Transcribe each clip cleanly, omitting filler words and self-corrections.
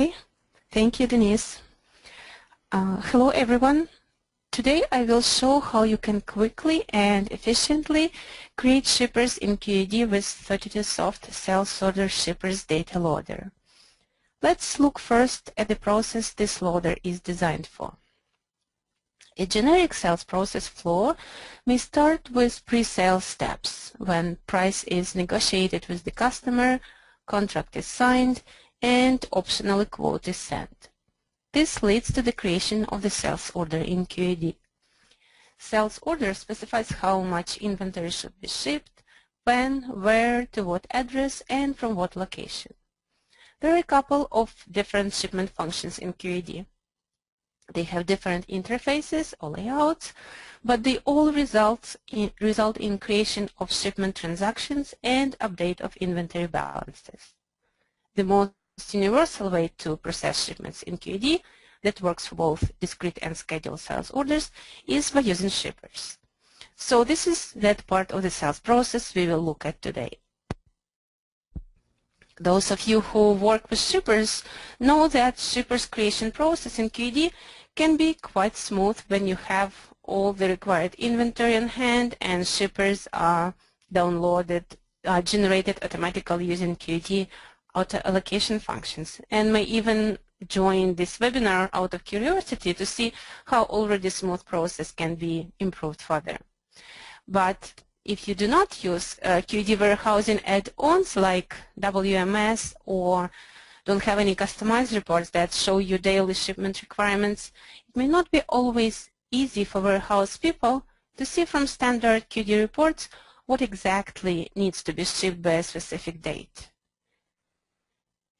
Okay, thank you, Denise. Hello, everyone. Today I will show how you can quickly and efficiently create shippers in QAD with 32soft Sales Order Shippers Data Loader. Let's look first at the process this loader is designed for. A generic sales process flow may start with pre-sale steps when price is negotiated with the customer, contract is signed, and optionally quote is sent. This leads to the creation of the sales order in QAD. Sales order specifies how much inventory should be shipped, when, where, to what address, and from what location. There are a couple of different shipment functions in QAD. They have different interfaces or layouts, but they all result in creation of shipment transactions and update of inventory balances. The most universal way to process shipments in QAD that works for both discrete and scheduled sales orders is by using shippers. So this is that part of the sales process we will look at today. Those of you who work with shippers know that shippers creation process in QAD can be quite smooth when you have all the required inventory on hand and shippers are generated automatically using QAD auto allocation functions, and may even join this webinar out of curiosity to see how already smooth process can be improved further. But if you do not use QAD warehousing add-ons like WMS or don't have any customized reports that show you daily shipment requirements, it may not be always easy for warehouse people to see from standard QAD reports what exactly needs to be shipped by a specific date.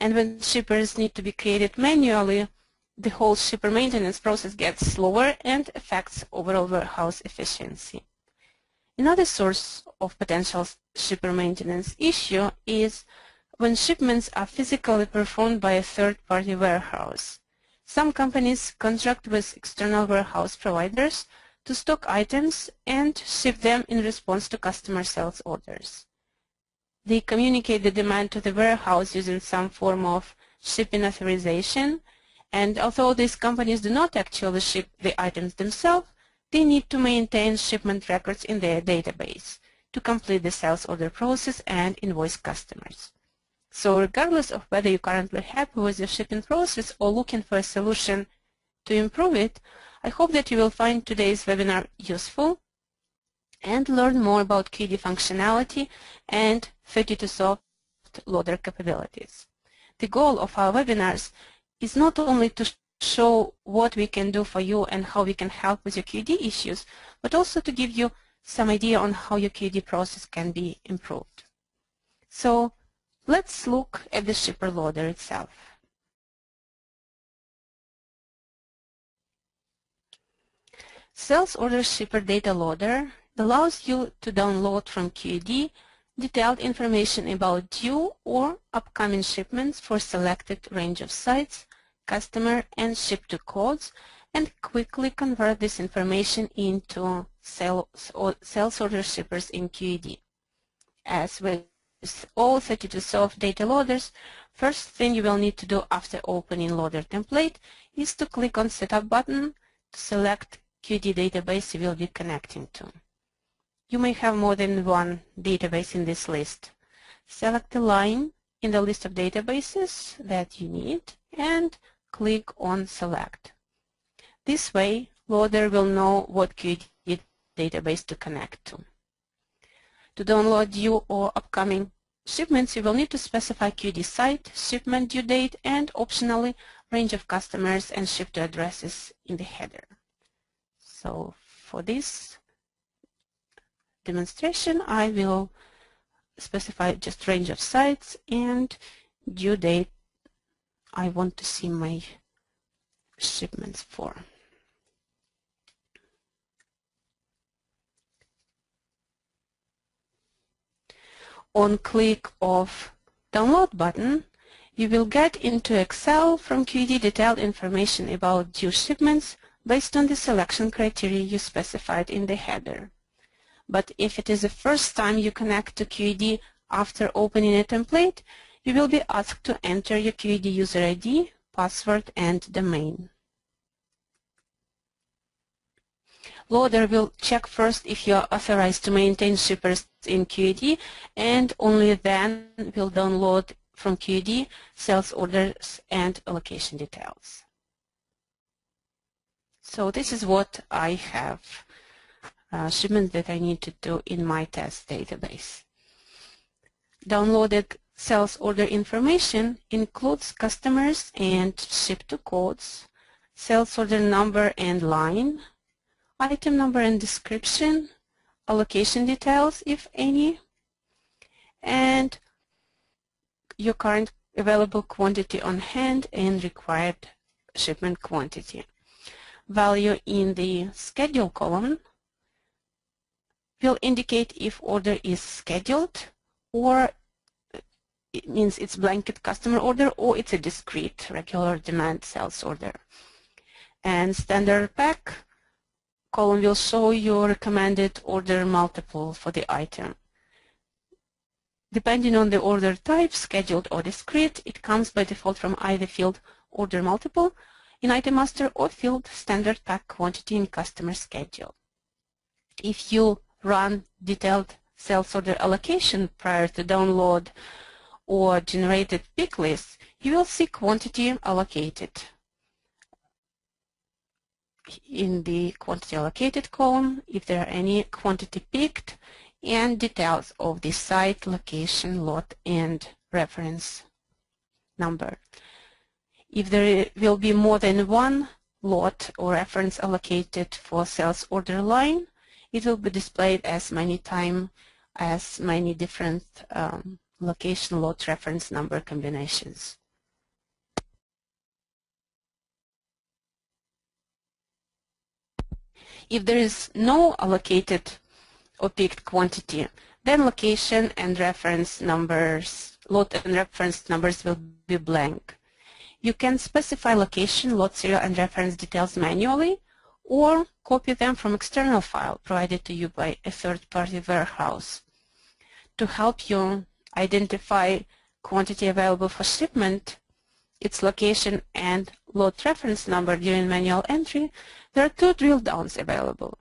And when shippers need to be created manually, the whole shipper maintenance process gets slower and affects overall warehouse efficiency. Another source of potential shipper maintenance issue is when shipments are physically performed by a third-party warehouse. Some companies contract with external warehouse providers to stock items and ship them in response to customer sales orders. They communicate the demand to the warehouse using some form of shipping authorization, and although these companies do not actually ship the items themselves, they need to maintain shipment records in their database to complete the sales order process and invoice customers. So regardless of whether you're currently happy with your shipping process or looking for a solution to improve it, I hope that you will find today's webinar useful and learn more about QAD functionality and 32soft loader capabilities. The goal of our webinars is not only to show what we can do for you and how we can help with your QAD issues, but also to give you some idea on how your QAD process can be improved. So let's look at the shipper loader itself. Sales Order Shipper Data Loader allows you to download from QAD detailed information about due or upcoming shipments for selected range of sites, customer and ship-to codes, and quickly convert this information into sales order shippers in QAD. As with all 32soft data loaders, first thing you will need to do after opening loader template is to click on Setup button to select QAD database you will be connecting to. You may have more than one database in this list. Select the line in the list of databases that you need and click on Select. This way, loader will know what QAD database to connect to. To download due or upcoming shipments, you will need to specify QAD site, shipment due date, and optionally range of customers and ship-to addresses in the header. So for this demonstration, I will specify just range of sites and due date I want to see my shipments for. On click of download button, you will get into Excel from QAD detailed information about due shipments based on the selection criteria you specified in the header. But if it is the first time you connect to QAD after opening a template, you will be asked to enter your QAD user ID, password and domain. Loader will check first if you are authorized to maintain shippers in QAD, and only then will download from QAD sales orders and allocation details. So this is what I have, shipments that I need to do in my test database. Downloaded sales order information includes customers and ship-to codes, sales order number and line, item number and description, allocation details, if any, and your current available quantity on hand and required shipment quantity. Value in the schedule column will indicate if order is scheduled, or it means it's blanket customer order, or it's a discrete regular demand sales order. And standard pack column will show your recommended order multiple for the item. Depending on the order type, scheduled or discrete, it comes by default from either field order multiple in item master or field standard pack quantity in customer schedule. If you run detailed sales order allocation prior to download or generated pick list, you will see quantity allocated in the quantity allocated column, if there are any quantity picked, and details of the site, location, lot, and reference number. If there will be more than one lot or reference allocated for sales order line, it will be displayed as many times as many different location, lot, reference number combinations. If there is no allocated or picked quantity, then location and reference numbers, lot and reference numbers will be blank. You can specify location, lot, serial, and reference details manually, or copy them from external file provided to you by a third-party warehouse. To help you identify quantity available for shipment, its location and lot reference number during manual entry, there are two drill-downs available: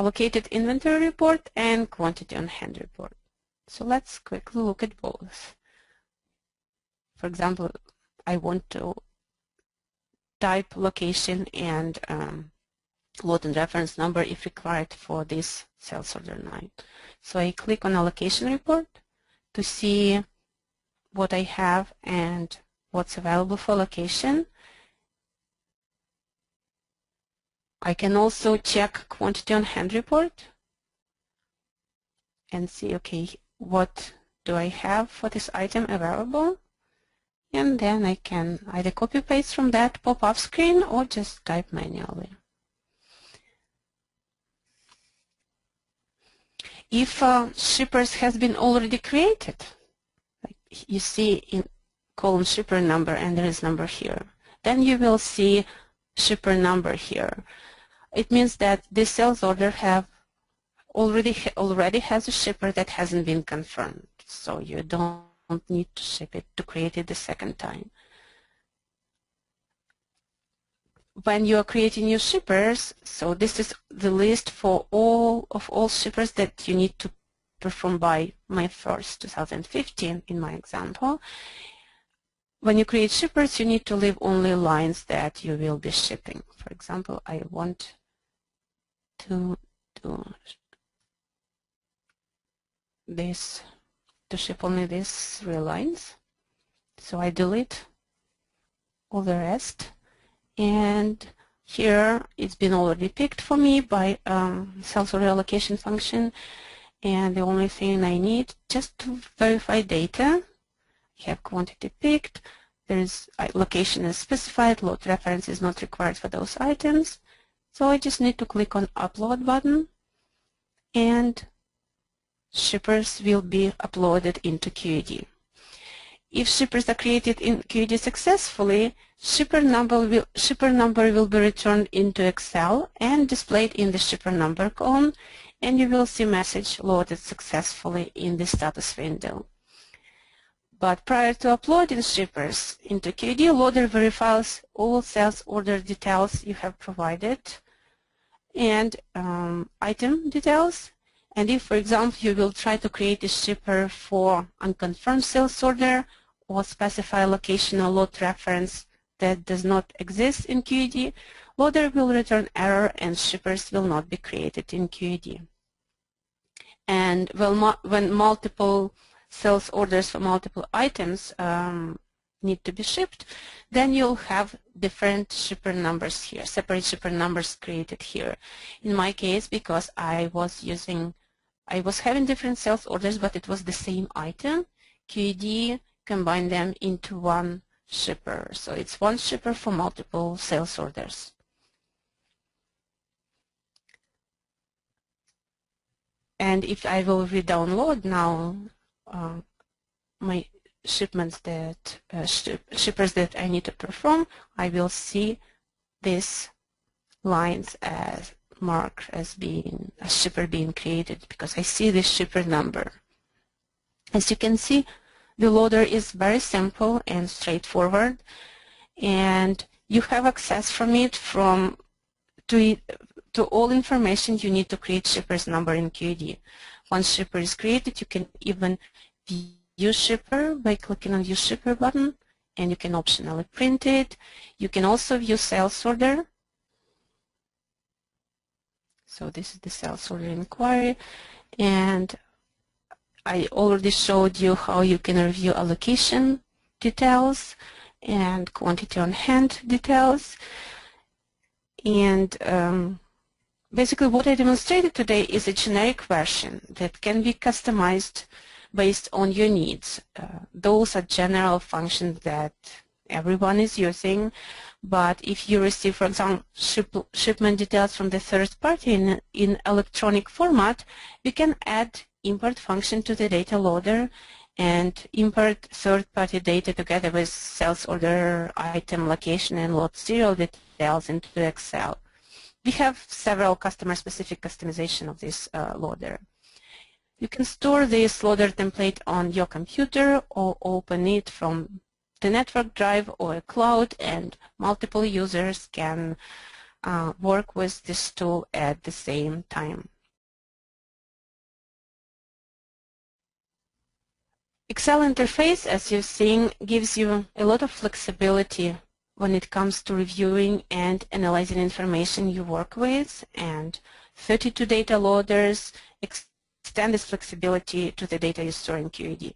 allocated inventory report and quantity on hand report. So let's quickly look at both. For example, I want to type location and lot and reference number if required for this sales order line. So I click on allocation report to see what I have and what's available for allocation. I can also check quantity on hand report and see, okay, what do I have for this item available, and then I can either copy paste from that pop-up screen or just type manually. If shippers has been already created, like you see in column shipper number, and there is number here, then you will see shipper number here. It means that this sales order have already has a shipper that hasn't been confirmed, so you don't need to ship it to create it the second time. When you are creating new shippers, so this is the list for all shippers that you need to perform by May 1st, 2015 in my example. When you create shippers, you need to leave only lines that you will be shipping. For example, I want to do this, to ship only these three lines. So I delete all the rest. And here it's been already picked for me by sales order allocation function. And the only thing I need just to verify data. Have quantity picked, there is location is specified, lot reference is not required for those items. So I just need to click on upload button, and shippers will be uploaded into QAD. If shippers are created in QAD successfully, shipper number will be returned into Excel and displayed in the shipper number column, and you will see message loaded successfully in the status window. But prior to uploading shippers into QAD, loader verifies all sales order details you have provided and item details. And if, for example, you will try to create a shipper for unconfirmed sales order or specify location or lot reference that does not exist in QAD, loader will return error and shippers will not be created in QAD. And when multiple sales orders for multiple items need to be shipped, then you'll have different shipper numbers here, separate shipper numbers created here. In my case, because I was having different sales orders, but it was the same item, QAD combined them into one shipper. So it's one shipper for multiple sales orders. And if I will re-download now my shipments that shippers that I need to perform, I will see these lines as marked as being a shipper being created because I see this shipper number. As you can see, the loader is very simple and straightforward, and you have access from it to all information you need to create shipper's number in QAD. Once shipper is created, you can even view shipper by clicking on View Shipper button, and you can optionally print it. You can also view sales order. So this is the sales order inquiry, and I already showed you how you can review allocation details and quantity on hand details. And basically what I demonstrated today is a generic version that can be customized based on your needs. Those are general functions that everyone is using, but if you receive, for example, shipment details from the third party in electronic format, you can add import function to the data loader and import third-party data together with sales order, item, location, and lot serial details into Excel. We have several customer-specific customization of this loader. You can store this loader template on your computer or open it from the network drive or a cloud, and multiple users can work with this tool at the same time. Excel interface, as you're seeing, gives you a lot of flexibility when it comes to reviewing and analyzing information you work with, and 32 data loaders extend this flexibility to the data you store in QAD.